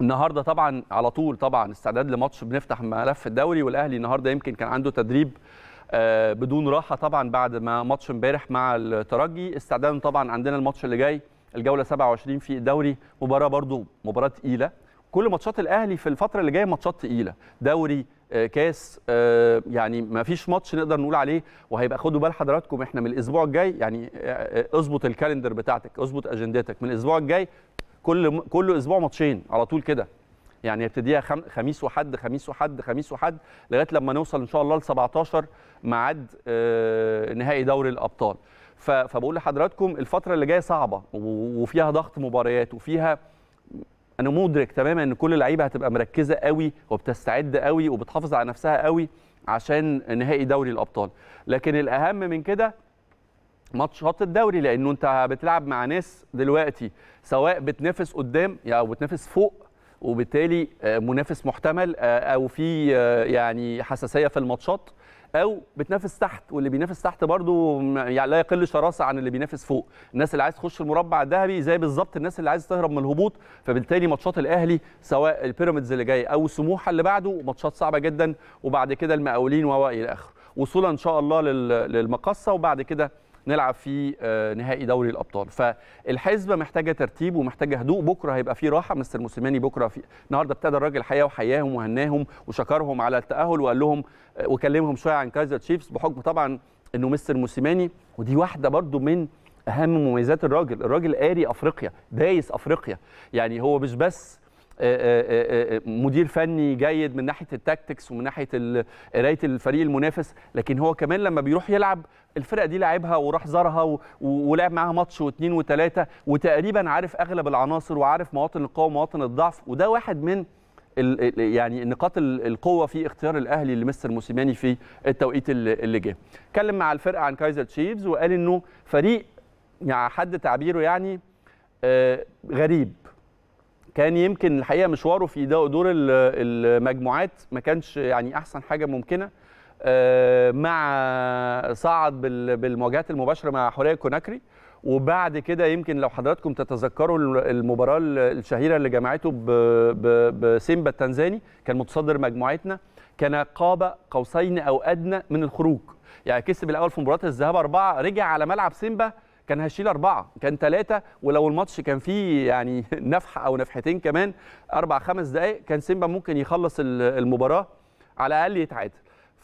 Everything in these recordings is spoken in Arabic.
النهارده طبعا على طول طبعا استعداد لماتش، بنفتح ملف الدوري. والاهلي النهارده يمكن كان عنده تدريب بدون راحه طبعا بعد ما ماتش امبارح مع الترجي، استعداد طبعا عندنا الماتش اللي جاي الجوله 27 في الدوري، مباراه برضو مباراه تقيله. كل ماتشات الاهلي في الفتره اللي جايه ماتشات تقيله، دوري، كاس، يعني ما فيش ماتش نقدر نقول عليه. وهيبقى خدوا بال حضراتكم احنا من الاسبوع الجاي، يعني اظبط الكالندر بتاعتك، اظبط اجندتك من الاسبوع الجاي، كل اسبوع ماتشين على طول كده، يعني هيبتديها خميس وحد، خميس وحد، خميس وحد، لغايه لما نوصل ان شاء الله ل 17 ميعاد نهائي دوري الابطال. فبقول لحضراتكم الفتره اللي جايه صعبه وفيها ضغط مباريات، وفيها انا مدرك تماما ان كل اللعيبه هتبقى مركزه قوي وبتستعد قوي وبتحافظ على نفسها قوي عشان نهائي دوري الابطال. لكن الاهم من كده ماتشات الدوري، لانه انت بتلعب مع ناس دلوقتي سواء بتنافس قدام او بتنافس فوق، وبالتالي منافس محتمل او في يعني حساسيه في الماتشات، او بتنافس تحت، واللي بينافس تحت برضو يعني لا يقل شراسه عن اللي بينافس فوق. الناس اللي عايز تخش المربع الذهبي زي بالظبط الناس اللي عايز تهرب من الهبوط، فبالتالي ماتشات الاهلي سواء البيراميدز اللي جاي او سموحه اللي بعده ماتشات صعبه جدا، وبعد كده المقاولين والى اخره، وصولا ان شاء الله للمقصه، وبعد كده نلعب في نهائي دوري الابطال. فالحزبه محتاجه ترتيب ومحتاجه هدوء. بكره هيبقى في راحه، مستر موسيماني بكره في النهارده ابتدى الراجل حياه وحياهم وهناهم وشكرهم على التاهل، وقال لهم وكلمهم شويه عن كايزر تشيفز، بحكم طبعا انه مستر موسيماني، ودي واحده برده من اهم مميزات الراجل. الراجل قاري افريقيا، دايس افريقيا، يعني هو مش بس مدير فني جيد من ناحيه التاكتكس ومن ناحيه قرايه الفريق المنافس، لكن هو كمان لما بيروح يلعب الفرقه دي لعبها وراح زارها ولعب معاها ماتش واثنين وثلاثه، وتقريبا عارف اغلب العناصر وعارف مواطن القوه ومواطن الضعف. وده واحد من يعني نقاط القوه في اختيار الاهلي لمستر موسيماني في التوقيت اللي جه. اتكلم مع الفرقه عن كايزر تشيفز وقال انه فريق يعني حد تعبيره يعني غريب. كان يمكن الحقيقه مشواره في دور المجموعات ما كانش يعني احسن حاجه ممكنه، مع صعد بالمواجهات المباشره مع حوريه كوناكري، وبعد كده يمكن لو حضراتكم تتذكروا المباراه الشهيره اللي جمعته بسيمبا التنزاني، كان متصدر مجموعتنا، كان قاب قوسين او ادنى من الخروج، يعني كسب الاول في مباراه الذهاب 4، رجع على ملعب سيمبا كان هيشيل 4، كان 3، ولو الماتش كان فيه يعني نفحه او نفحتين كمان 4-5 دقائق كان سيمبا ممكن يخلص المباراه على الاقل يتعادل.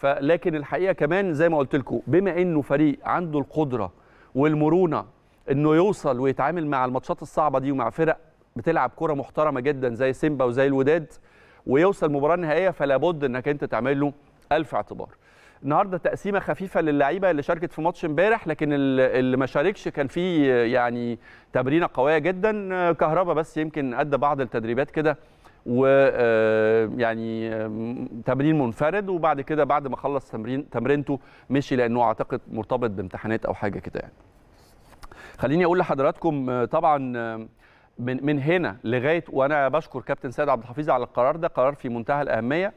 لكن الحقيقه كمان زي ما قلت لكم، بما انه فريق عنده القدره والمرونه انه يوصل ويتعامل مع الماتشات الصعبه دي ومع فرق بتلعب كره محترمه جدا زي سيمبا وزي الوداد، ويوصل مباراه نهائيه، فلا بد انك انت تعمل له 1000 اعتبار. النهارده تقسيمه خفيفه للعيبه اللي شاركت في ماتش امبارح، لكن اللي ما شاركش كان فيه يعني تمرينه قويه جدا. كهربا بس يمكن ادى بعض التدريبات كده، ويعني تمرين منفرد، وبعد كده بعد ما خلص تمرينته مشي، لانه اعتقد مرتبط بامتحانات او حاجه كده يعني. خليني اقول لحضراتكم طبعا من هنا لغايه، وانا بشكر كابتن سيد عبد الحفيظ على القرار ده، قرار في منتهى الاهميه.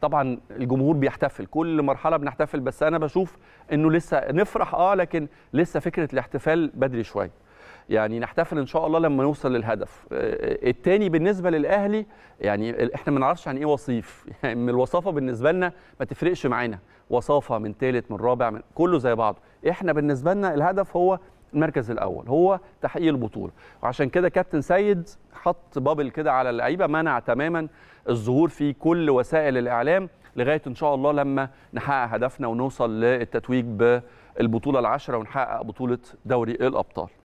طبعا الجمهور بيحتفل، كل مرحله بنحتفل، بس انا بشوف انه لسه نفرح لكن لسه فكره الاحتفال بدري شويه، يعني نحتفل ان شاء الله لما نوصل للهدف الثاني. بالنسبه للاهلي يعني احنا ما نعرفش عن ايه وصيف، يعني الوصافه بالنسبه لنا ما تفرقش معانا، وصافه من ثالث من رابع من كله زي بعضه. احنا بالنسبه لنا الهدف هو المركز الاول، هو تحقيق البطوله، وعشان كده كابتن سيد حط بابل كده على اللعيبه، منع تماما الظهور في كل وسائل الاعلام لغايه ان شاء الله لما نحقق هدفنا ونوصل للتتويج بالبطوله 10 ونحقق بطوله دوري الابطال.